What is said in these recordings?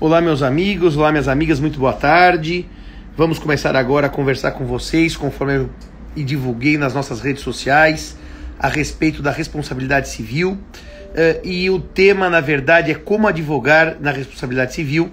Olá meus amigos, olá minhas amigas, muito boa tarde. Vamos começar agora a conversar com vocês, conforme eu divulguei nas nossas redes sociais, a respeito da responsabilidade civil. E o tema, na verdade, é como advogar na responsabilidade civil.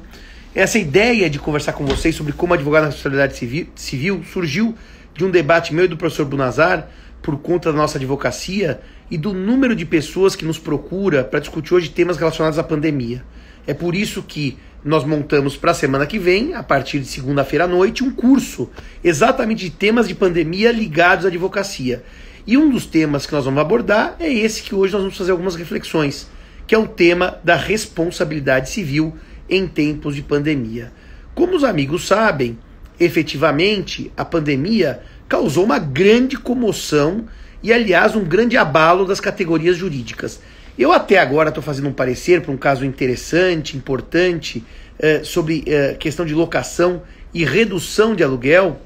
Essa ideia de conversar com vocês sobre como advogar na responsabilidade civil surgiu de um debate meu e do professor Bunazar, por conta da nossa advocacia e do número de pessoas que nos procura para discutir hoje temas relacionados à pandemia. É por isso que nós montamos para a semana que vem, a partir de segunda-feira à noite, um curso exatamente de temas de pandemia ligados à advocacia. E um dos temas que nós vamos abordar é esse que hoje nós vamos fazer algumas reflexões, que é o tema da responsabilidade civil em tempos de pandemia. Como os amigos sabem, efetivamente a pandemia causou uma grande comoção e, aliás, um grande abalo das categorias jurídicas. Eu até agora estou fazendo um parecer para um caso interessante, importante, sobre questão de locação e redução de aluguel.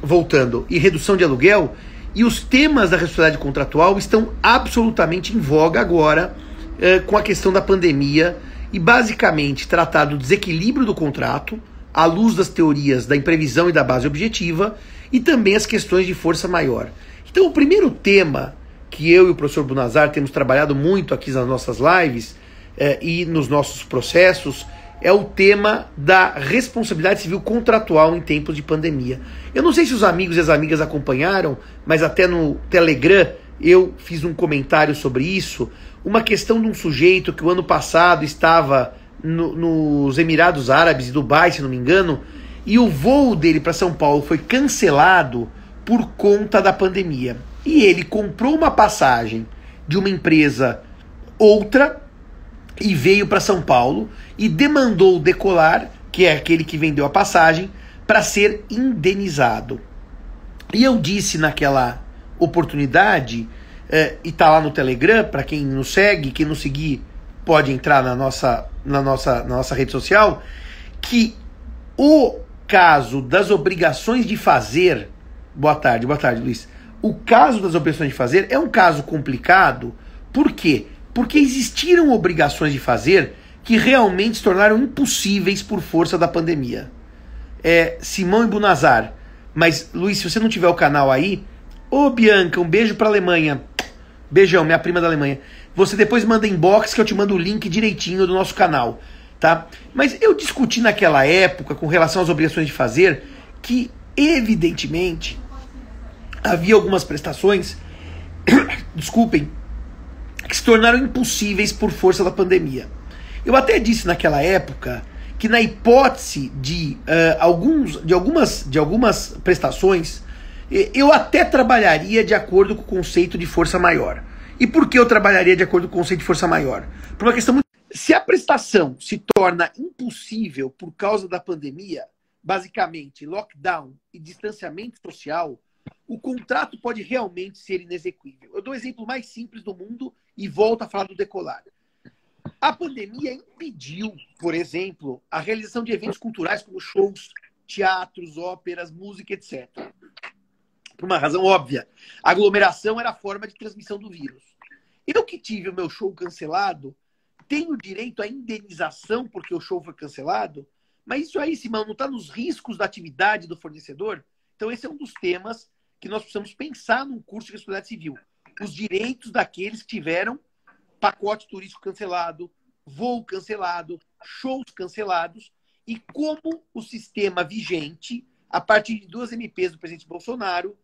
Voltando. E redução de aluguel. E os temas da responsabilidade contratual estão absolutamente em voga agora com a questão da pandemia e, basicamente, tratar do desequilíbrio do contrato, à luz das teorias da imprevisão e da base objetiva, e também as questões de força maior. Então, o primeiro tema que eu e o professor Bunazar temos trabalhado muito aqui nas nossas lives e nos nossos processos é o tema da responsabilidade civil contratual em tempos de pandemia. Eu não sei se os amigos e as amigas acompanharam, mas até no Telegram eu fiz um comentário sobre isso, uma questão de um sujeito que o ano passado estava nos Emirados Árabes e Dubai, se não me engano, e o voo dele para São Paulo foi cancelado por conta da pandemia. E ele comprou uma passagem de uma empresa outra e veio para São Paulo e demandou o Decolar, que é aquele que vendeu a passagem, para ser indenizado. E eu disse naquela oportunidade, e está lá no Telegram, para quem nos segue, quem não seguir pode entrar na nossa rede social, que o caso das obrigações de fazer... boa tarde, Luiz. O caso das obrigações de fazer é um caso complicado. Por quê? Porque existiram obrigações de fazer que realmente se tornaram impossíveis por força da pandemia. Simão e Bunazar. Mas, Luiz, se você não tiver o canal aí... Ô, Bianca, um beijo para a Alemanha. Beijão, minha prima da Alemanha. Você depois manda inbox que eu te mando o link direitinho do nosso canal, tá? Mas eu discuti naquela época, com relação às obrigações de fazer, que, evidentemente, havia algumas prestações, desculpem, que se tornaram impossíveis por força da pandemia. Eu até disse naquela época que, na hipótese de algumas prestações, eu até trabalharia de acordo com o conceito de força maior. E por que eu trabalharia de acordo com o conceito de força maior? Por uma questão muito... Se a prestação se torna impossível por causa da pandemia, basicamente lockdown e distanciamento social, o contrato pode realmente ser inexequível. Eu dou o exemplo mais simples do mundo e volto a falar do Decolar. A pandemia impediu, por exemplo, a realização de eventos culturais como shows, teatros, óperas, música, etc. Por uma razão óbvia. A aglomeração era a forma de transmissão do vírus. Eu que tive o meu show cancelado, tenho direito à indenização porque o show foi cancelado? Mas isso aí, Simão, não está nos riscos da atividade do fornecedor? Então esse é um dos temas que nós precisamos pensar num curso de responsabilidade civil. Os direitos daqueles que tiveram pacote turístico cancelado, voo cancelado, shows cancelados, e como o sistema vigente, a partir de duas MPs do presidente Bolsonaro,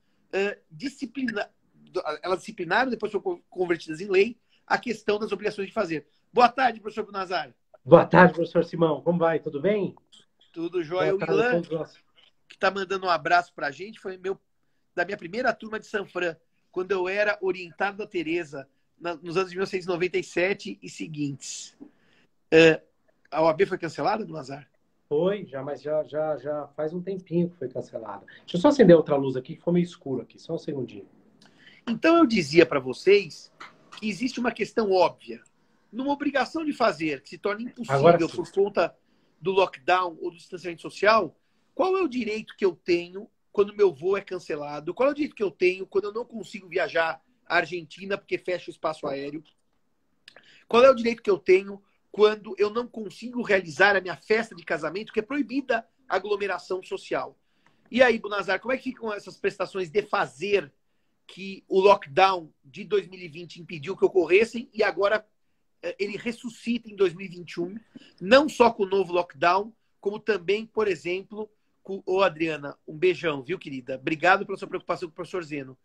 disciplinaram, depois foram convertidas em lei, a questão das obrigações de fazer. Boa tarde, professor Bunazar. Boa tarde, professor Simão. Como vai? Tudo bem? Tudo jóia. O Milan, que está mandando um abraço para a gente, foi da minha primeira turma de Sanfran, quando eu era orientado da Tereza, nos anos de 1997 e seguintes. A OAB foi cancelada, Bunazar? Foi, mas já faz um tempinho que foi cancelada. Deixa eu só acender outra luz aqui, que ficou meio escuro aqui, só um segundinho. Então eu dizia para vocês que existe uma questão óbvia. Numa obrigação de fazer, que se torna impossível por conta do lockdown ou do distanciamento social, qual é o direito que eu tenho quando meu voo é cancelado? Qual é o direito que eu tenho quando eu não consigo viajar à Argentina porque fecha o espaço aéreo? Qual é o direito que eu tenho quando eu não consigo realizar a minha festa de casamento, que é proibida a aglomeração social. E aí, Bunazar, como é que ficam essas prestações de fazer que o lockdown de 2020 impediu que ocorressem e agora ele ressuscita em 2021, não só com o novo lockdown, como também, por exemplo, com... Ô, Adriana, um beijão, viu, querida? Obrigado pela sua preocupação com o professor Zeno.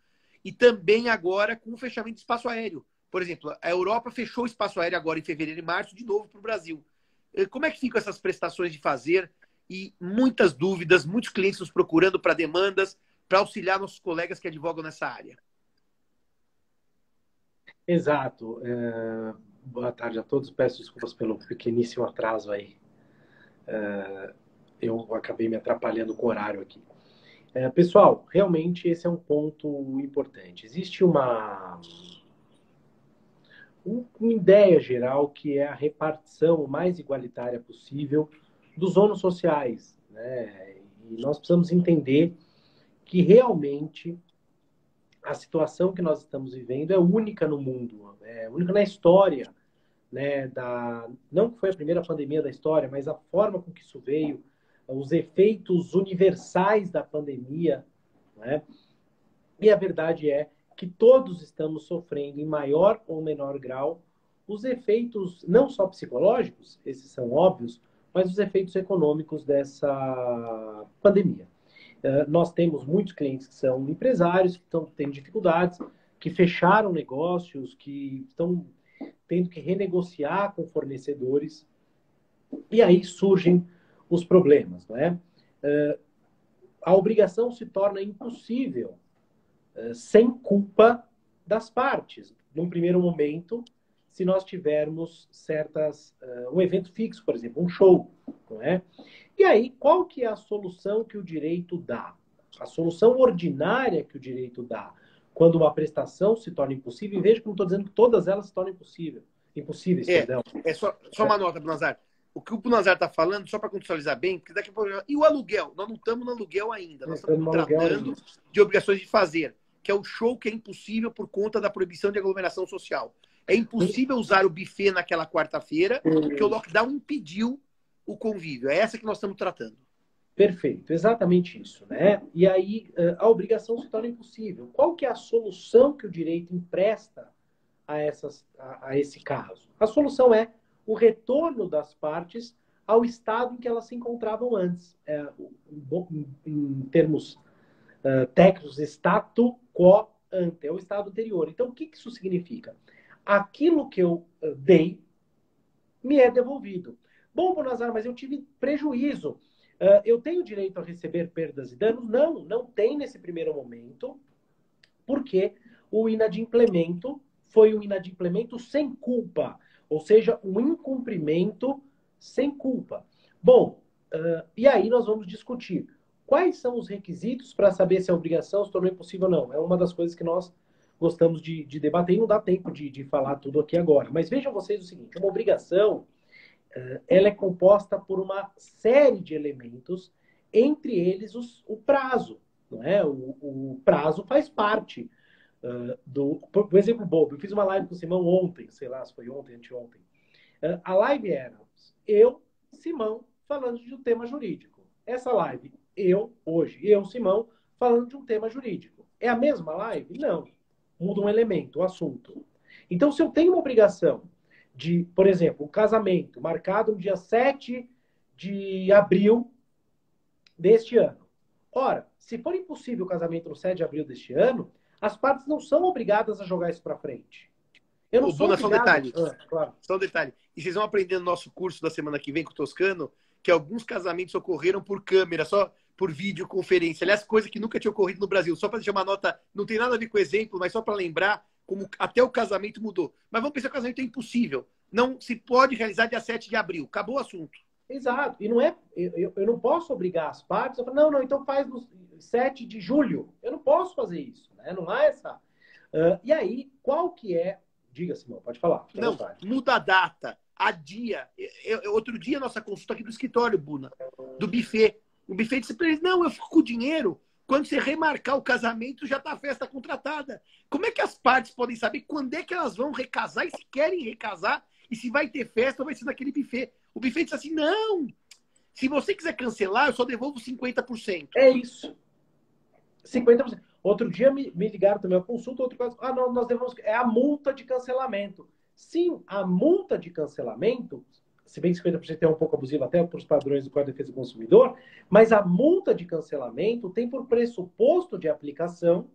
E também agora com o fechamento de espaço aéreo. Por exemplo, a Europa fechou o espaço aéreo agora em fevereiro e março de novo para o Brasil. Como é que ficam essas prestações de fazer e muitas dúvidas, muitos clientes nos procurando para demandas, para auxiliar nossos colegas que advogam nessa área? Exato. Boa tarde a todos. Peço desculpas pelo pequeníssimo atraso aí. Eu acabei me atrapalhando com o horário aqui. Pessoal, realmente esse é um ponto importante. Existe uma ideia geral que é a repartição mais igualitária possível dos ônus sociais, né? E nós precisamos entender que realmente a situação que nós estamos vivendo é única no mundo, é única na história, né? Não que foi a primeira pandemia da história, mas a forma com que isso veio, os efeitos universais da pandemia, né? E a verdade é que todos estamos sofrendo em maior ou menor grau os efeitos, não só psicológicos, esses são óbvios, mas os efeitos econômicos dessa pandemia. Nós temos muitos clientes que são empresários, que têm dificuldades, que fecharam negócios, que estão tendo que renegociar com fornecedores, e aí surgem os problemas, não é? A obrigação se torna impossível, sem culpa das partes. Num primeiro momento, se nós tivermos certas... um evento fixo, por exemplo, um show, não é? E aí, qual que é a solução que o direito dá? A solução ordinária que o direito dá quando uma prestação se torna impossível, e veja que não estou dizendo que todas elas se tornam impossíveis, perdão. Só uma nota, Bunazar. O que o Bunazar está falando, só para contextualizar bem, porque daqui a pouco... E o aluguel? Nós não estamos no aluguel ainda. Nós estamos tratando de obrigações de fazer, que é o show que é impossível por conta da proibição de aglomeração social. É impossível usar o buffet naquela quarta-feira, porque o lockdown impediu o convívio. É essa que nós estamos tratando. Perfeito, exatamente isso, né? E aí a obrigação se torna impossível. Qual que é a solução que o direito empresta a esse caso? A solução é o retorno das partes ao estado em que elas se encontravam antes. Em termos técnicos, status quo ante, é o estado anterior. Então, o que isso significa? Aquilo que eu dei me é devolvido. Bom, Bunazar, mas eu tive prejuízo. Eu tenho direito a receber perdas e danos? Não, não tem nesse primeiro momento, porque o inadimplemento foi um inadimplemento sem culpa, ou seja, um incumprimento sem culpa. Bom, e aí nós vamos discutir quais são os requisitos para saber se a obrigação se tornou impossível ou não. É uma das coisas que nós gostamos de debater, e não dá tempo de falar tudo aqui agora. Mas vejam vocês o seguinte, uma obrigação, ela é composta por uma série de elementos, entre eles o prazo, não é? O prazo faz parte do... Por exemplo, bobo, eu fiz uma live com o Simão ontem, sei lá se foi ontem, anteontem. A live era eu, Simão, falando de um tema jurídico. Essa live, hoje, eu, Simão, falando de um tema jurídico. É a mesma live? Não. Muda um elemento, o assunto. Então, se eu tenho uma obrigação de, por exemplo, um casamento marcado no dia 7 de abril deste ano. Ora, se for impossível o casamento no 7 de abril deste ano, as partes não são obrigadas a jogar isso para frente. Eu não sou obrigado... Só um detalhe. E vocês vão aprender no nosso curso da semana que vem com o Toscano que alguns casamentos ocorreram por câmera, só por videoconferência. Aliás, coisa que nunca tinha ocorrido no Brasil. Só para deixar uma nota, não tem nada a ver com o exemplo, mas só para lembrar como até o casamento mudou. Mas vamos pensar que o casamento é impossível. Não se pode realizar dia 7 de abril. Acabou o assunto. Exato. E não é... Eu não posso obrigar as partes a falar, não, então faz no 7 de julho. Eu não posso fazer isso, né? Não há essa... e aí, qual que é... Diga, Simão, pode falar. Não, muda a data, adia. Outro dia, nossa consulta aqui do escritório, Buna, do buffet. O buffet disse para eles, não, eu fico com o dinheiro. Quando você remarcar o casamento, já está a festa contratada. Como é que as partes podem saber quando é que elas vão recasar e se querem recasar? E se vai ter festa, vai ser naquele buffet. O buffet diz assim, não. Se você quiser cancelar, eu só devolvo 50%. É isso. 50%. Outro dia me ligaram também, eu consulto outro caso. Ah, não, nós devemos... É a multa de cancelamento. Sim, a multa de cancelamento, se bem que 50% é um pouco abusivo até para os padrões do Código de Defesa do Consumidor, mas a multa de cancelamento tem por pressuposto de aplicação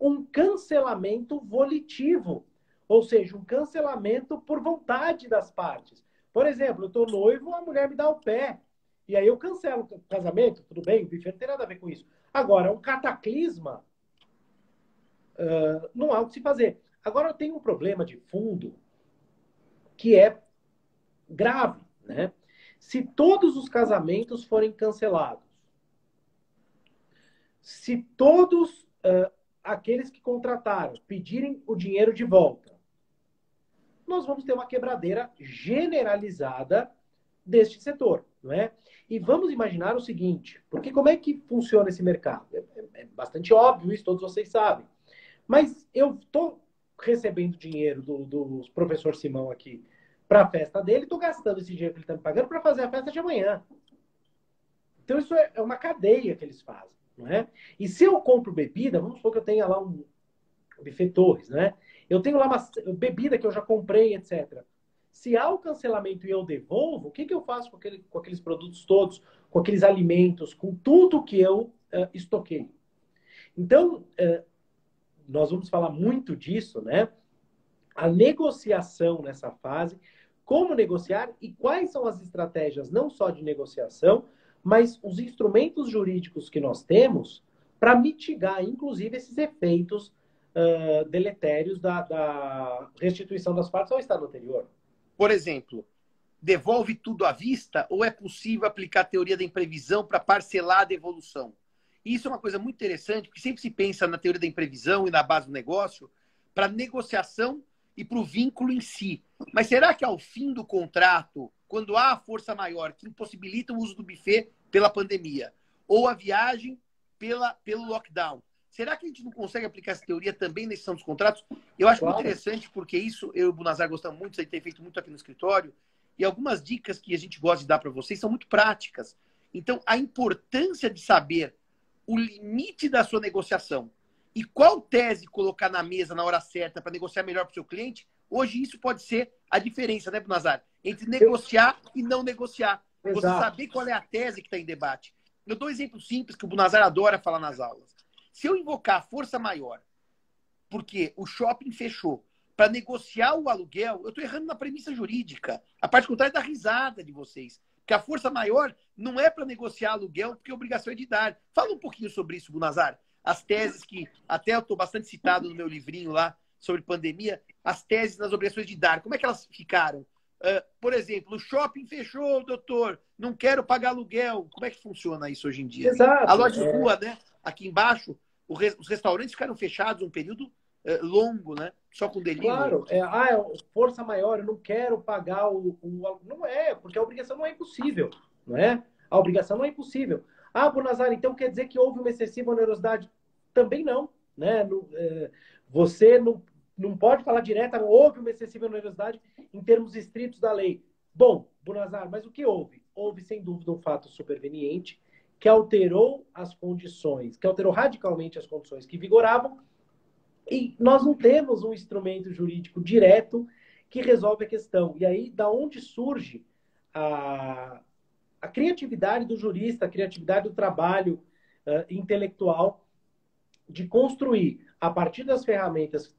um cancelamento volitivo, ou seja, um cancelamento por vontade das partes. Por exemplo, eu estou noivo, a mulher me dá o pé, e aí eu cancelo o casamento, tudo bem, o bife não tem nada a ver com isso. Agora, um cataclisma, não há o que se fazer. Agora, tem um problema de fundo que é grave, né? Se todos os casamentos forem cancelados, se todos aqueles que contrataram pedirem o dinheiro de volta, nós vamos ter uma quebradeira generalizada deste setor, não é? E vamos imaginar o seguinte, porque como é que funciona esse mercado? É bastante óbvio isso, todos vocês sabem. Mas eu estou recebendo dinheiro do professor Simão aqui para a festa dele, estou gastando esse dinheiro que ele está me pagando para fazer a festa de amanhã. Então isso é uma cadeia que eles fazem, não é? E se eu compro bebida, vamos supor que eu tenha lá um buffet Torres, né? Eu tenho lá uma bebida que eu já comprei, etc. Se há o cancelamento e eu devolvo, o que eu faço com aqueles produtos todos, com aqueles alimentos, com tudo que eu estoquei? Então, nós vamos falar muito disso, né? A negociação nessa fase, como negociar e quais são as estratégias não só de negociação, mas os instrumentos jurídicos que nós temos para mitigar, inclusive, esses efeitos deletérios da restituição das partes ao estado anterior. Por exemplo, devolve tudo à vista ou é possível aplicar a teoria da imprevisão para parcelar a devolução? Isso é uma coisa muito interessante, porque sempre se pensa na teoria da imprevisão e na base do negócio para negociação e para o vínculo em si. Mas será que ao fim do contrato, quando há a força maior que impossibilita o uso do buffet pela pandemia ou a viagem pelo lockdown, será que a gente não consegue aplicar essa teoria também na edição dos contratos? Eu acho muito interessante, porque isso, eu e o Bunazar gostamos muito, a gente tem feito muito aqui no escritório, e algumas dicas que a gente gosta de dar para vocês são muito práticas. Então, a importância de saber o limite da sua negociação e qual tese colocar na mesa na hora certa para negociar melhor para o seu cliente, hoje isso pode ser a diferença, né, Bunazar? Entre negociar e não negociar. Exato. Você saber qual é a tese que está em debate. Eu dou um exemplo simples que o Bunazar adora falar nas aulas. Se eu invocar a força maior, porque o shopping fechou, para negociar o aluguel, eu estou errando na premissa jurídica. A parte contrária é da risada de vocês. Porque a força maior não é para negociar aluguel, porque a obrigação é de dar. Fala um pouquinho sobre isso, Bunazar. As teses que, até eu estou bastante citado no meu livrinho lá, sobre pandemia, as teses nas obrigações de dar. Como é que elas ficaram? Por exemplo, o shopping fechou, doutor, não quero pagar aluguel. Como é que funciona isso hoje em dia? Exato, a loja de rua, né? Aqui embaixo, os restaurantes ficaram fechados um período longo, né? Só com delírio. Claro. Força maior, eu não quero pagar o... Não é, porque a obrigação não é impossível, não é? A obrigação não é impossível. Ah, Bunazar, então quer dizer que houve uma excessiva onerosidade? Também não, né? Você não pode falar direto, houve uma excessiva onerosidade em termos estritos da lei. Bom, Bunazar, mas o que houve? Houve, sem dúvida, um fato superveniente que alterou as condições, que alterou radicalmente as condições que vigoravam, e nós não temos um instrumento jurídico direto que resolve a questão. E aí, da onde surge a criatividade do jurista, a criatividade do trabalho intelectual de construir, a partir das ferramentas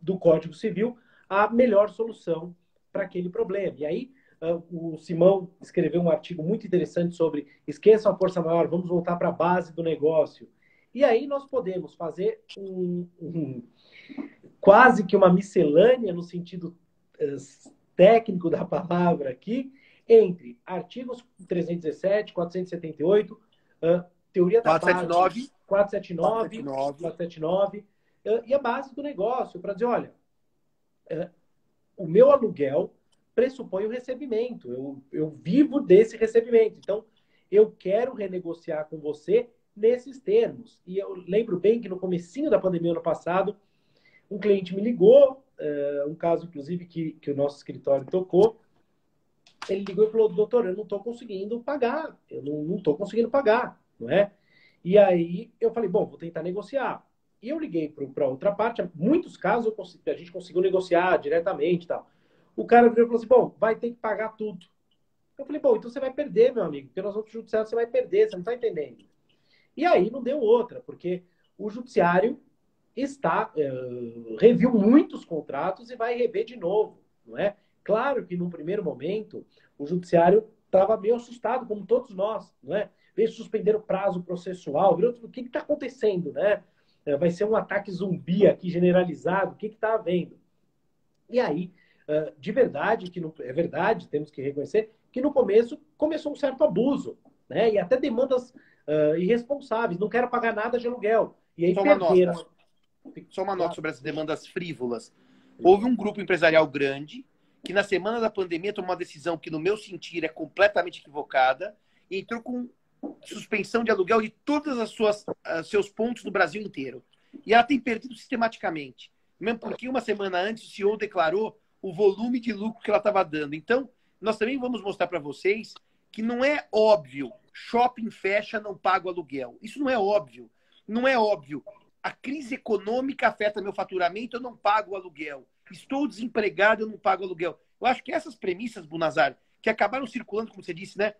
do Código Civil, a melhor solução para aquele problema. E aí, o Simão escreveu um artigo muito interessante sobre esqueçam a força maior, vamos voltar para a base do negócio. E aí nós podemos fazer quase que uma miscelânea no sentido técnico da palavra aqui, entre artigos 317, 478, teoria da base, 479, e a base do negócio, para dizer, olha, o meu aluguel pressupõe o recebimento. Eu vivo desse recebimento. Então, eu quero renegociar com você nesses termos. E eu lembro bem que no comecinho da pandemia, ano passado, um cliente me ligou um caso, inclusive, que o nosso escritório tocou. Ele ligou e falou: doutor, eu não estou conseguindo pagar, eu não estou conseguindo pagar, não é? E aí eu falei: bom, vou tentar negociar. E eu liguei para outra parte, muitos casos a gente conseguiu negociar diretamente e tal. O cara falou assim: bom, vai ter que pagar tudo. Eu falei: bom, então você vai perder, meu amigo, porque nós vamos para o judiciário, você vai perder, você não está entendendo. E aí não deu outra, porque o judiciário reviu muitos contratos e vai rever de novo, não é? Claro que, num primeiro momento, o judiciário estava meio assustado, como todos nós, não é? Veio suspender o prazo processual, virou tudo. O que está acontecendo, né? Vai ser um ataque zumbi aqui generalizado, o que está havendo? E aí, de verdade, é verdade, temos que reconhecer, que no começo começou um certo abuso, né? E até demandas irresponsáveis, não quero pagar nada de aluguel. E aí perderam. Só uma nota sobre essas demandas frívolas. Houve um grupo empresarial grande que na semana da pandemia tomou uma decisão que, no meu sentir, é completamente equivocada, e entrou com suspensão de aluguel de todos os seus pontos no Brasil inteiro. E ela tem perdido sistematicamente. Mesmo porque uma semana antes o CEO declarou o volume de lucro que ela estava dando. Então, nós também vamos mostrar para vocês que não é óbvio. Shopping fecha, não paga o aluguel. Isso não é óbvio. Não é óbvio. A crise econômica afeta meu faturamento, eu não pago o aluguel. Estou desempregado, eu não pago aluguel. Eu acho que essas premissas, Bunazar, que acabaram circulando, como você disse, né,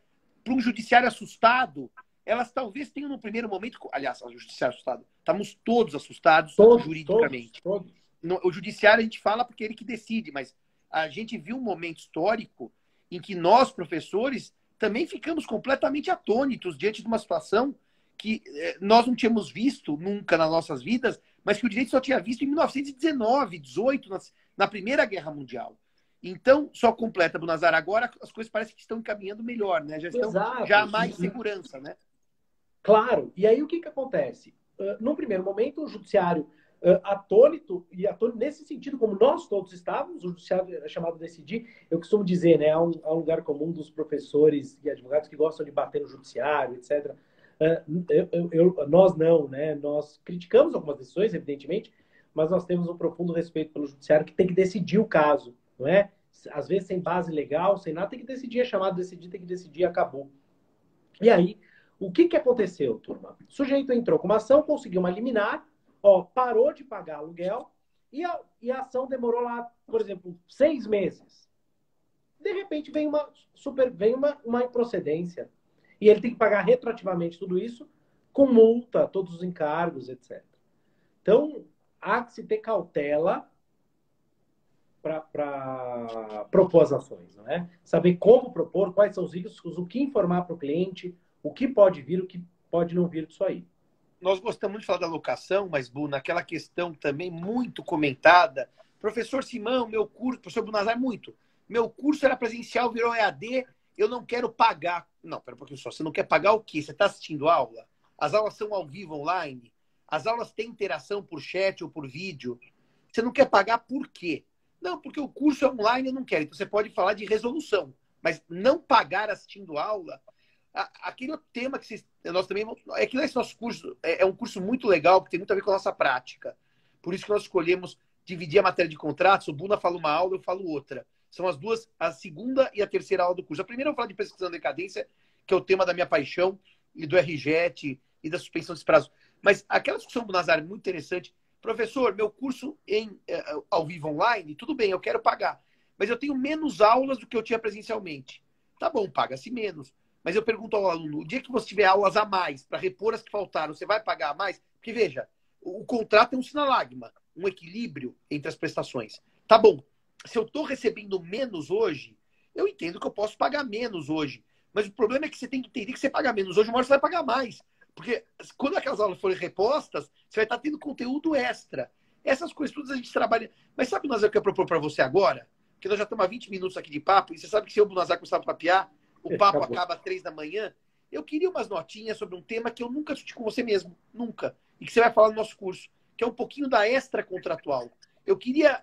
para um judiciário assustado, elas talvez tenham no primeiro momento... Aliás, o judiciário assustado. Estamos todos assustados juridicamente. Todos. O judiciário a gente fala porque é ele que decide, mas a gente viu um momento histórico em que nós, professores, também ficamos completamente atônitos diante de uma situação que nós não tínhamos visto nunca nas nossas vidas, mas que o direito só tinha visto em 1919, 18, na Primeira Guerra Mundial. Então, só completa, Bunazar, agora as coisas parecem que estão encaminhando melhor, né? Já estão, exato, já há mais segurança, né? Claro. E aí, o que que acontece? No primeiro momento, o judiciário atônito, e atônito nesse sentido, como nós todos estávamos, o judiciário é chamado a decidir. Eu costumo dizer, né? Há um lugar comum dos professores e advogados que gostam de bater no judiciário, etc. Nós não, né? Nós criticamos algumas decisões, evidentemente, mas nós temos um profundo respeito pelo judiciário, que tem que decidir o caso, não é? Às vezes sem base legal, sem nada, tem que decidir, é chamado decidir, tem que decidir, acabou. E aí, o que que aconteceu, turma? O sujeito entrou com uma ação, conseguiu uma liminar, ó, parou de pagar aluguel e a ação demorou lá, por exemplo, 6 meses. De repente vem uma improcedência. E ele tem que pagar retroativamente tudo isso, com multa, todos os encargos, etc. Então, há que se ter cautela para propor as ações, não é? Saber como propor, quais são os riscos, o que informar para o cliente, o que pode vir, o que pode não vir disso aí. Nós gostamos de falar da locação, mas, Bu, naquela questão também muito comentada, professor Simão, meu curso, professor Bunazar, muito, meu curso era presencial, virou EAD, eu não quero pagar. Não, pera um pouquinho só. Você não quer pagar o quê? Você está assistindo aula? As aulas são ao vivo online? As aulas têm interação por chat ou por vídeo? Você não quer pagar por quê? Não, porque o curso é online, eu não quero. Então você pode falar de resolução, mas não pagar assistindo aula. Aquele tema que vocês, nós também... É que esse nosso curso é um curso muito legal, porque tem muito a ver com a nossa prática. Por isso que nós escolhemos dividir a matéria de contratos. O Buna fala uma aula, eu falo outra. São as duas, a segunda e a terceira aula do curso. A primeira eu vou falar de pesquisa da decadência, que é o tema da minha paixão, e do RJET, e da suspensão desse prazo. Mas aquela discussão, Bunazar, é muito interessante. Professor, meu curso ao vivo online, tudo bem, eu quero pagar. Mas eu tenho menos aulas do que eu tinha presencialmente. Tá bom, paga-se menos. Mas eu pergunto ao aluno, o dia que você tiver aulas a mais, para repor as que faltaram, você vai pagar a mais? Porque, veja, o contrato é um sinalagma, um equilíbrio entre as prestações. Tá bom. Se eu estou recebendo menos hoje, eu entendo que eu posso pagar menos hoje. Mas o problema é que você tem que entender que você paga menos hoje, uma hora você vai pagar mais. Porque quando aquelas aulas forem repostas, você vai estar tendo conteúdo extra. Essas coisas todas a gente trabalha. Mas sabe o que eu quero propor para você agora? Porque nós já estamos há 20 minutos aqui de papo, e você sabe que se eu, Bunazar, começar a papiar, o papo acaba às 3 da manhã. Eu queria umas notinhas sobre um tema que eu nunca discuti com você mesmo. Nunca. E que você vai falar no nosso curso. Que é um pouquinho da extra contratual. Eu queria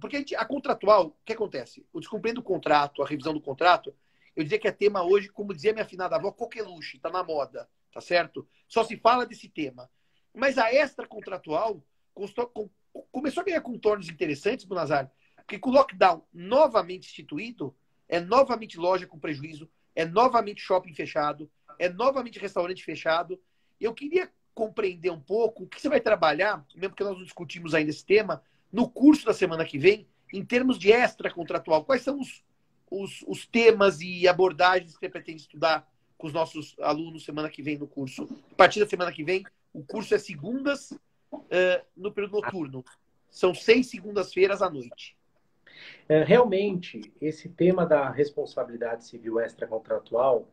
porque a contratual, o que acontece? O descumprimento do contrato, a revisão do contrato, eu dizia que é tema hoje, como dizia minha afinada avó, coqueluche, está na moda, tá certo? Só se fala desse tema. Mas a extra contratual começou a ganhar contornos interessantes, Bunazar, porque com o lockdown novamente instituído, é novamente loja com prejuízo, é novamente shopping fechado, é novamente restaurante fechado. Eu queria compreender um pouco o que você vai trabalhar, mesmo que nós não discutimos ainda esse tema, no curso da semana que vem, em termos de extra contratual. Quais são os temas e abordagens que você pretende estudar com os nossos alunos semana que vem no curso? A partir da semana que vem, o curso é segundas, no período noturno. São 6 segundas-feiras à noite. É, realmente, esse tema da responsabilidade civil extracontratual,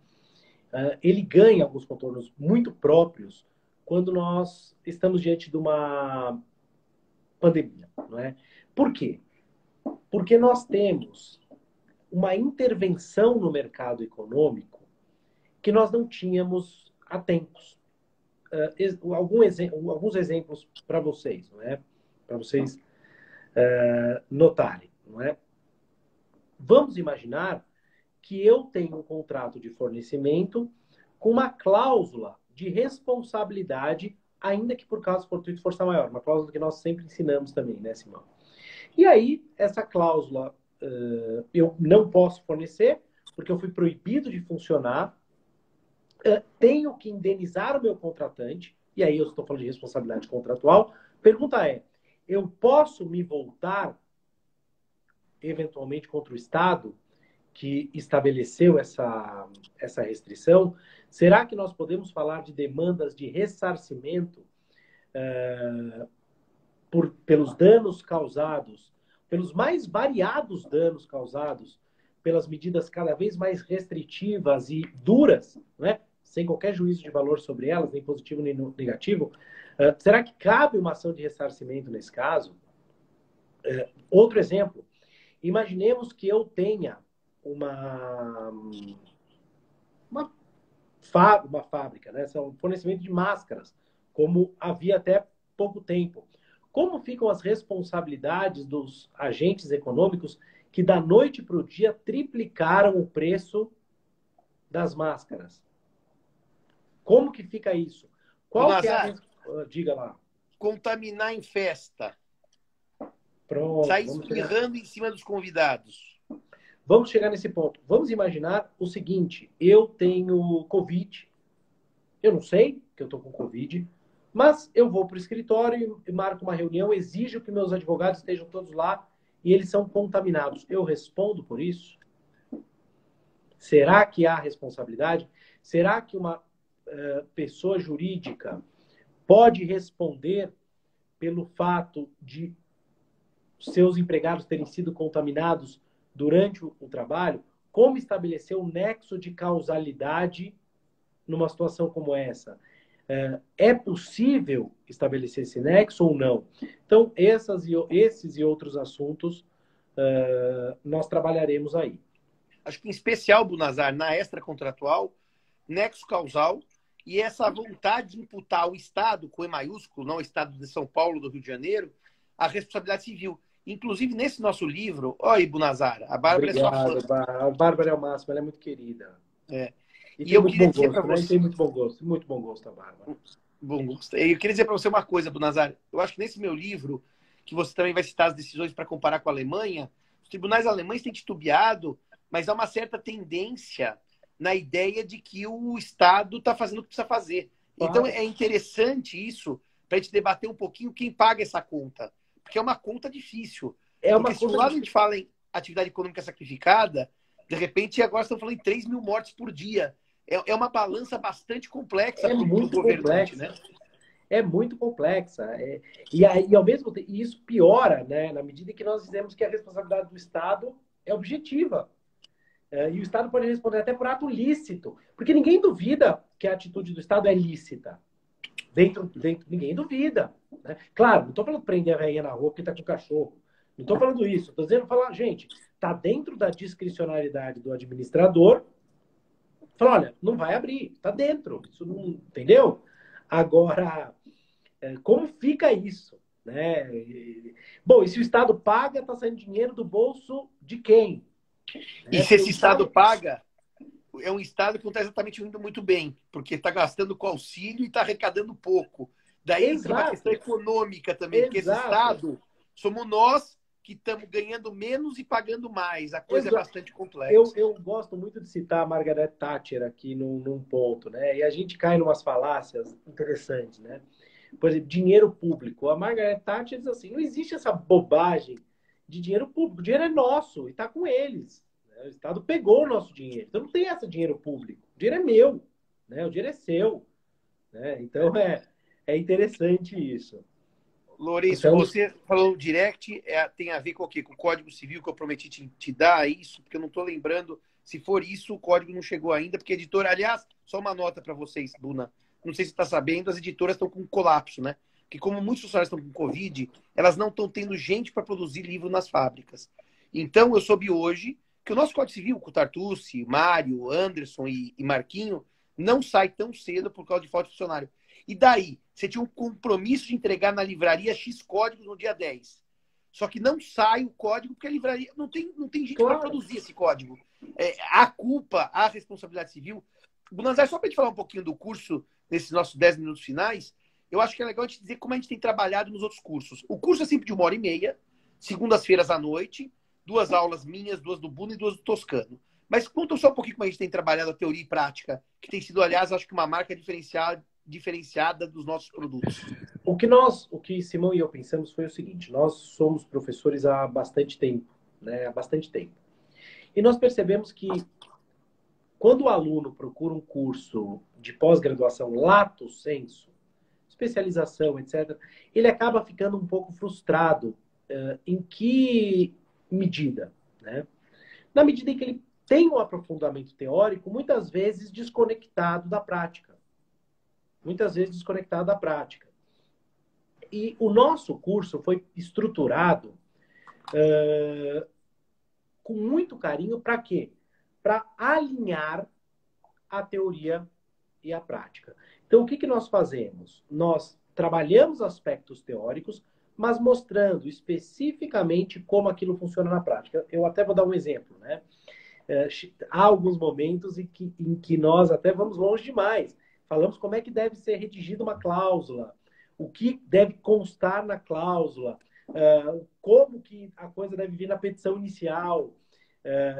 ele ganha alguns contornos muito próprios quando nós estamos diante de uma pandemia, não é? Por quê? Porque nós temos uma intervenção no mercado econômico que nós não tínhamos há tempos. Alguns exemplos para vocês, não é? Para vocês notarem, não é? Vamos imaginar que eu tenho um contrato de fornecimento com uma cláusula de responsabilidade, ainda que por causa fortuito de força maior, uma cláusula que nós sempre ensinamos também, né, Simão? E aí, essa cláusula eu não posso fornecer, porque eu fui proibido de funcionar. Tenho que indenizar o meu contratante, e aí eu estou falando de responsabilidade contratual. Pergunta é, eu posso me voltar, eventualmente, contra o Estado que estabeleceu essa restrição? Será que nós podemos falar de demandas de ressarcimento pelos danos causados, pelos mais variados danos causados, pelas medidas cada vez mais restritivas e duras, né? Sem qualquer juízo de valor sobre elas, nem positivo nem negativo? Será que cabe uma ação de ressarcimento nesse caso? Outro exemplo. Imaginemos que eu tenha uma fábrica, né? São fornecimento de máscaras, como havia até pouco tempo. Como ficam as responsabilidades dos agentes econômicos que da noite para o dia triplicaram o preço das máscaras? Como que fica isso? Qual Bunazar, que é a... Diga lá. Contaminar em festa. Pronto. Sair espirrando em cima dos convidados. Vamos chegar nesse ponto. Vamos imaginar o seguinte. Eu tenho Covid. Eu não sei que eu estou com Covid. Mas eu vou para o escritório e marco uma reunião. Exijo que meus advogados estejam todos lá e eles são contaminados. Eu respondo por isso? Será que há responsabilidade? Será que uma pessoa jurídica pode responder pelo fato de seus empregados terem sido contaminados durante o trabalho? Como estabelecer um nexo de causalidade numa situação como essa? É possível estabelecer esse nexo ou não? Então, esses e outros assuntos nós trabalharemos aí. Acho que, em especial, Bunazar, na extracontratual, nexo causal e essa vontade de imputar ao Estado, com E maiúsculo, não ao Estado de São Paulo, do Rio de Janeiro, a responsabilidade civil. Inclusive, nesse nosso livro, olha aí, Bunazar, a Bárbara é sua fã. A Bárbara é o máximo, ela é muito querida. É. E eu queria dizer para você... Tem muito bom gosto a Bárbara. Bom gosto. Eu queria dizer para você uma coisa, Bunazar. Eu acho que nesse meu livro, que você também vai citar as decisões para comparar com a Alemanha, os tribunais alemães têm titubeado, mas há uma certa tendência na ideia de que o Estado está fazendo o que precisa fazer. Claro. Então, é interessante isso para a gente debater um pouquinho quem paga essa conta. Porque é uma conta difícil. É uma conta difícil. A gente fala em atividade econômica sacrificada, de repente, agora estão falando em 3 mil mortes por dia. É uma balança bastante complexa. É muito complexa, né? É muito complexa. E aí, ao mesmo tempo, isso piora, né? Na medida que nós dizemos que a responsabilidade do Estado é objetiva. E o Estado pode responder até por ato lícito. Porque ninguém duvida que a atitude do Estado é lícita. Ninguém duvida. Né? Claro, não estou falando prender a velhinha na rua porque está com o cachorro. Não estou falando isso. Estou dizendo, gente, está dentro da discricionalidade do administrador. Fala, olha, não vai abrir. Está dentro. Isso não, entendeu? Agora, como fica isso? Né? Bom, e se o Estado paga, está saindo dinheiro do bolso de quem? E se esse Estado paga, é um Estado que não está exatamente indo muito bem, porque está gastando com auxílio e está arrecadando pouco. Daí entra uma questão econômica também, porque esse Estado somos nós que estamos ganhando menos e pagando mais. A coisa é bastante complexa. Eu gosto muito de citar a Margaret Thatcher aqui num ponto, né? E a gente cai em umas falácias interessantes, né? Por exemplo, dinheiro público. A Margaret Thatcher diz assim, não existe essa bobagem de dinheiro público. O dinheiro é nosso e está com eles. Né? O Estado pegou o nosso dinheiro. Então não tem essa dinheiro público. O dinheiro é meu, né? O dinheiro é seu. Né? Então é interessante isso. Lourenço, então, você falou direct, tem a ver com o quê? Com o Código Civil que eu prometi te dar isso, porque eu não estou lembrando. Se for isso, o código não chegou ainda, porque a editora... Aliás, só uma nota para vocês, Luna. Não sei se está sabendo, as editoras estão com um colapso, né? Porque como muitos funcionários estão com Covid, elas não estão tendo gente para produzir livro nas fábricas. Então, eu soube hoje que o nosso Código Civil, com o Tartuce, Mário, Anderson e Marquinho, não sai tão cedo por causa de falta de funcionário. E daí? Você tinha um compromisso de entregar na livraria X-Códigos no dia 10. Só que não sai o código porque a livraria... Não tem gente para produzir esse código. A culpa, a responsabilidade civil... Bunazar, só para a gente falar um pouquinho do curso, nesses nossos 10 minutos finais, eu acho que é legal a gente dizer como a gente tem trabalhado nos outros cursos. O curso é sempre de 1h30, segundas-feiras à noite, 2 aulas minhas, 2 do Buna e 2 do Toscano. Mas conta só um pouquinho como a gente tem trabalhado a teoria e prática, que tem sido, aliás, acho que uma marca diferenciada dos nossos produtos. O que Simão e eu pensamos foi o seguinte: nós somos professores há bastante tempo, né? Há bastante tempo. E nós percebemos que quando o aluno procura um curso de pós-graduação lato sensu, especialização, etc., ele acaba ficando um pouco frustrado. Em que medida, né? Na medida em que ele tem um aprofundamento teórico, muitas vezes desconectado da prática. Muitas vezes desconectado da prática. E o nosso curso foi estruturado com muito carinho para quê? Para alinhar a teoria e a prática. Então, o que nós fazemos? Nós trabalhamos aspectos teóricos, mas mostrando especificamente como aquilo funciona na prática. Eu até vou dar um exemplo, né? Há alguns momentos em que nós até vamos longe demais. Falamos como é que deve ser redigida uma cláusula, o que deve constar na cláusula, como que a coisa deve vir na petição inicial.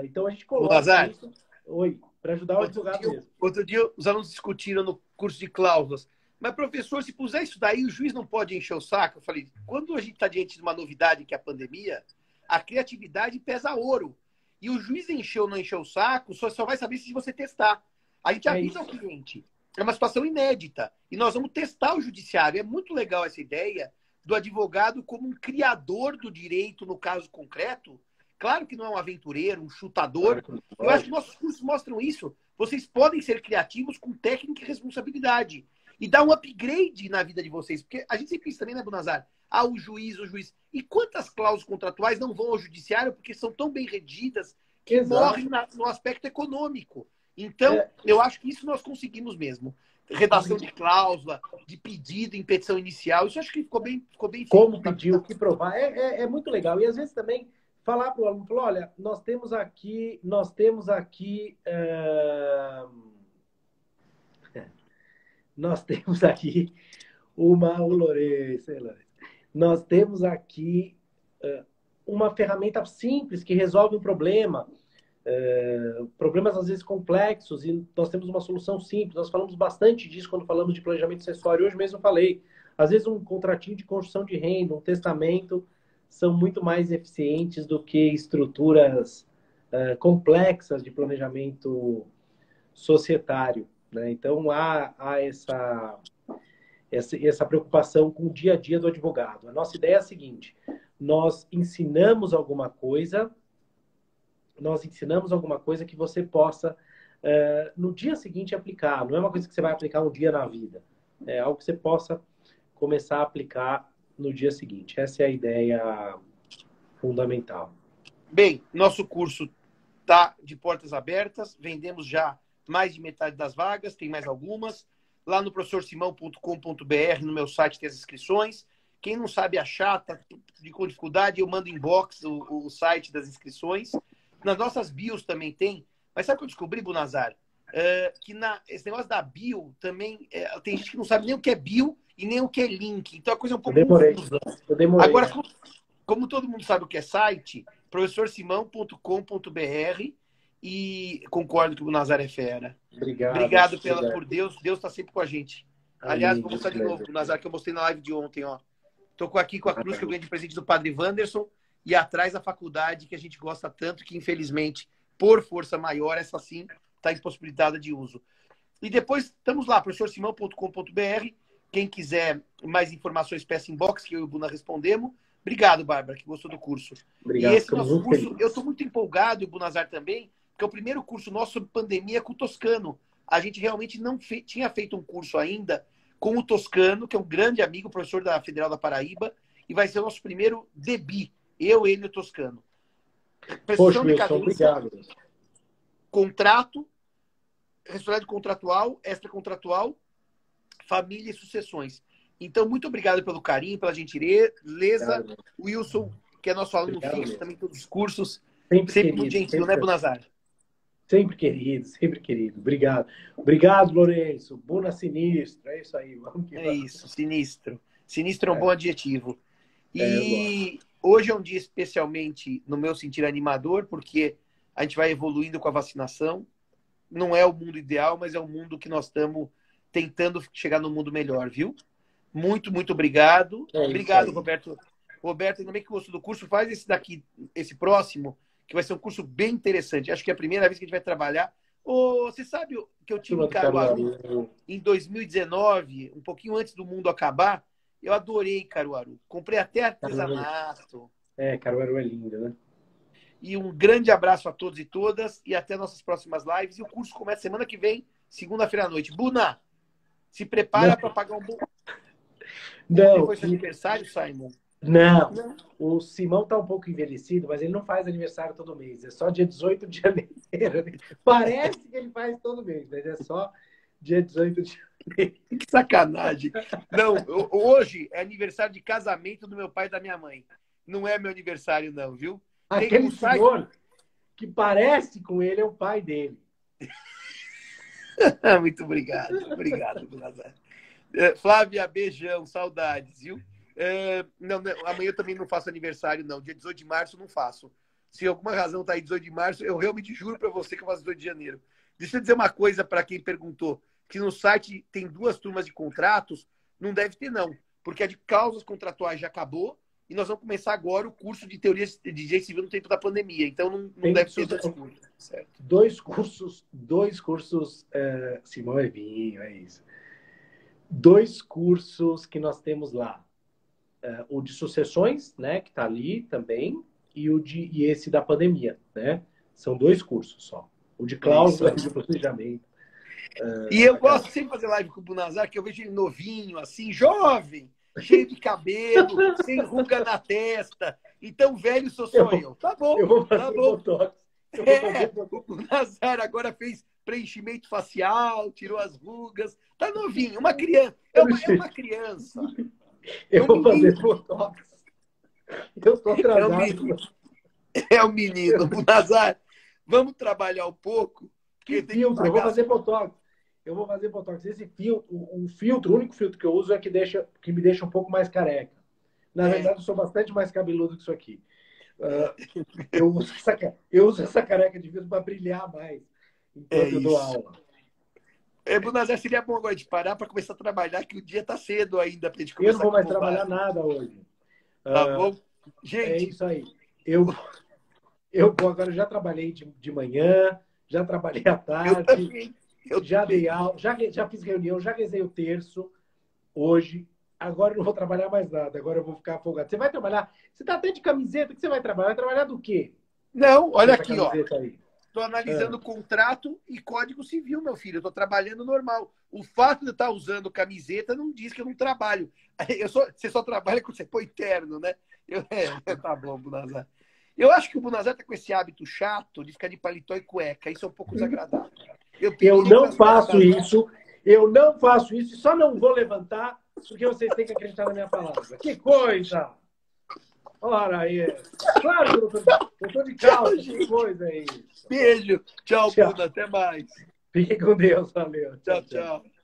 Então, a gente coloca isso... Oi, para ajudar o advogado mesmo. Outro dia, os alunos discutiram no curso de cláusulas. Mas, professor, se puser isso daí, o juiz não pode encher o saco? Eu falei, quando a gente está diante de uma novidade que é a pandemia, a criatividade pesa ouro. E o juiz encheu ou não encheu o saco, só vai saber se você testar. A gente avisa o cliente. É uma situação inédita. E nós vamos testar o judiciário. É muito legal essa ideia do advogado como um criador do direito no caso concreto. Claro que não é um aventureiro, um chutador. Eu acho que nossos cursos mostram isso. Vocês podem ser criativos com técnica e responsabilidade. E dar um upgrade na vida de vocês. Porque a gente sempre pensa também, né, Bunazar? Ah, o juiz. E quantas cláusulas contratuais não vão ao judiciário porque são tão bem redigidas que morrem no aspecto econômico? Então, eu acho que isso nós conseguimos mesmo. Redação de cláusula, de pedido em petição inicial, isso acho que ficou bem como pedir, o que provar. É muito legal. E às vezes também falar para o aluno, olha, nós temos aqui uma... Nós temos aqui uma ferramenta simples que resolve um problema. Problemas às vezes complexos e nós temos uma solução simples. Nós falamos bastante disso quando falamos de planejamento sucessório. Hoje mesmo eu falei, às vezes um contratinho de construção de renda, um testamento são muito mais eficientes do que estruturas complexas de planejamento societário, né? Então há essa preocupação com o dia a dia do advogado. A nossa ideia é a seguinte: nós ensinamos alguma coisa que você possa, no dia seguinte, aplicar. Não é uma coisa que você vai aplicar um dia na vida. É algo que você possa começar a aplicar no dia seguinte. Essa é a ideia fundamental. Bem, nosso curso está de portas abertas. Vendemos já mais de metade das vagas. Tem mais algumas. Lá no professorsimão.com.br, no meu site, tem as inscrições. Quem não sabe achar, está com dificuldade, eu mando inbox o site das inscrições. Nas nossas bios também tem. Mas sabe o que eu descobri, Bunazar? Que esse negócio da bio também... tem gente que não sabe nem o que é bio e nem o que é link. Então a coisa é um pouco... Eu demorei. Agora, como todo mundo sabe o que é site, professorsimão.com.br, e concordo que o Bunazar é fera. Obrigado por Deus. Deus está sempre com a gente. Aliás, vou mostrar de novo o Bunazar que eu mostrei na live de ontem. Ó. Tô aqui com a cruz que eu ganhei de presente do Padre Wanderson e atrás a faculdade que a gente gosta tanto que, infelizmente, por força maior, essa sim está impossibilitada de uso. E depois, estamos lá, professorsimão.com.br. Quem quiser mais informações, peça inbox, que eu e o Buna respondemos. Obrigado, Bárbara, que gostou do curso. Obrigado. E esse nosso curso, eu estou muito empolgado, e o Bunazar também, porque é o primeiro curso nosso sobre pandemia com o Toscano. A gente realmente não tinha feito um curso ainda com o Toscano, que é um grande amigo, professor da Federal da Paraíba, e vai ser o nosso primeiro DEBI. Eu, ele e o Toscano. Poxa, Milton, obrigado. Contrato, responsabilidade contratual, extracontratual, família e sucessões. Então, muito obrigado pelo carinho, pela gentileza. Obrigado. Wilson, que é nosso aluno fixo, também todos os cursos. Sempre muito gentil, né, Bunazar? Sempre querido. Obrigado. Obrigado, Lourenço. Buna sinistro, é isso aí. Vamos que vamos. Isso, sinistro. Sinistro é um bom adjetivo. E hoje é um dia especialmente, no meu sentido, animador, porque a gente vai evoluindo com a vacinação. Não é o mundo ideal, mas é o mundo que nós estamos tentando chegar no mundo melhor, viu? Muito, muito obrigado. Obrigado, Roberto. Roberto, ainda bem que gostou do curso. Faz esse daqui, esse próximo, que vai ser um curso bem interessante. Acho que é a primeira vez que a gente vai trabalhar. Você sabe que eu tive em Caruaru em 2019, um pouquinho antes do mundo acabar. Eu adorei Caruaru. Comprei até artesanato. Caruaru é lindo, né? E um grande abraço a todos e todas. E até nossas próximas lives. E o curso começa semana que vem, segunda-feira à noite. Buna, se prepara para pagar um bom... Não. Foi seu aniversário, Simon? Não. O Simão está um pouco envelhecido, mas ele não faz aniversário todo mês. É só dia 18 de janeiro. Parece que ele faz todo mês, mas é só dia 18 de janeiro. Que sacanagem. Não, hoje é aniversário de casamento do meu pai e da minha mãe. Não é meu aniversário, não, viu? Aquele senhor que parece com ele é o pai dele. Muito obrigado. Obrigado, Bunazar. Flávia, beijão, saudades, viu? Não, amanhã eu também não faço aniversário, não. Dia 18 de março não faço. Se alguma razão tá aí 18 de março, eu realmente juro para você que eu faço 18 de janeiro. Deixa eu dizer uma coisa para quem perguntou. Que no site tem 2 turmas de contratos, não deve ter, não. Porque a de causas contratuais já acabou e nós vamos começar agora o curso de teoria de direito civil no tempo da pandemia. Então, não deve ter tantos cursos. Certo? 2 cursos... Simão é vinho, é isso. 2 cursos que nós temos lá. O de sucessões, né, que está ali também, e esse da pandemia, né? São 2 cursos só. O de cláusula e o de planejamento. E eu gosto sempre de fazer live com o Bunazar, que eu vejo ele novinho, assim, jovem, cheio de cabelo, sem ruga na testa. Então, velho, sou só eu. Tá bom, tá bom. O Bunazar agora fez preenchimento facial, tirou as rugas. Tá novinho, uma criança. É uma criança. Eu vou fazer botox. Eu tô atrasado. É um menino. Bunazar, vamos trabalhar um pouco. Eu vou fazer botox. Esse filtro, o único filtro que eu uso é que me deixa um pouco mais careca. Na verdade, eu sou bastante mais cabeludo que isso aqui. Eu uso essa careca de vidro para brilhar mais enquanto eu dou aula. Bunazar, seria bom agora de parar para começar a trabalhar, que o dia está cedo ainda para a gente começar. Eu não vou mais trabalhar nada hoje. Tá bom? Gente. É isso aí. Eu agora já trabalhei de manhã, já trabalhei à tarde, eu também dei aula, já fiz reunião, já rezei o terço hoje. Agora eu não vou trabalhar mais nada, agora eu vou ficar folgado. Você vai trabalhar? Você tá até de camiseta, o que você vai trabalhar? Vai trabalhar do quê? Não, olha essa aqui, ó. Estou analisando contrato e código civil, meu filho. Eu tô trabalhando normal. O fato de eu estar usando camiseta não diz que eu não trabalho. Você só trabalha quando você põe terno, né? Tá bom, Bunazar. Eu acho que o Bunazar está com esse hábito chato de ficar de paletó e cueca. Isso é um pouco desagradável. Eu não faço isso. E só não vou levantar porque vocês têm que acreditar na minha palavra. Que coisa! Ora aí. Claro que eu tô de calça. Que coisa é isso? Beijo. Tchau, Buna. Até mais. Fique com Deus. Valeu. Tchau, tchau.